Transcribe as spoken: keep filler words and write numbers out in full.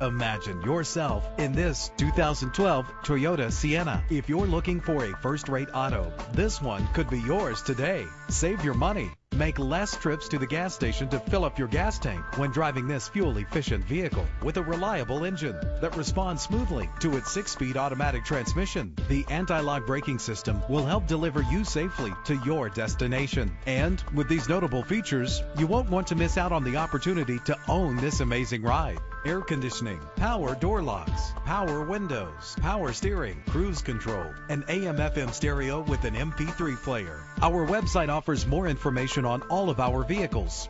Imagine yourself in this two thousand twelve Toyota Sienna. If you're looking for a first-rate auto, this one could be yours today. Save your money. Make less trips to the gas station to fill up your gas tank when driving this fuel-efficient vehicle with a reliable engine that responds smoothly to its six-speed automatic transmission. The anti-lock braking system will help deliver you safely to your destination. And with these notable features, you won't want to miss out on the opportunity to own this amazing ride. Air conditioning, power door locks, power windows, power steering, cruise control, and A M F M stereo with an M P three player. Our website offers more information on all of our vehicles.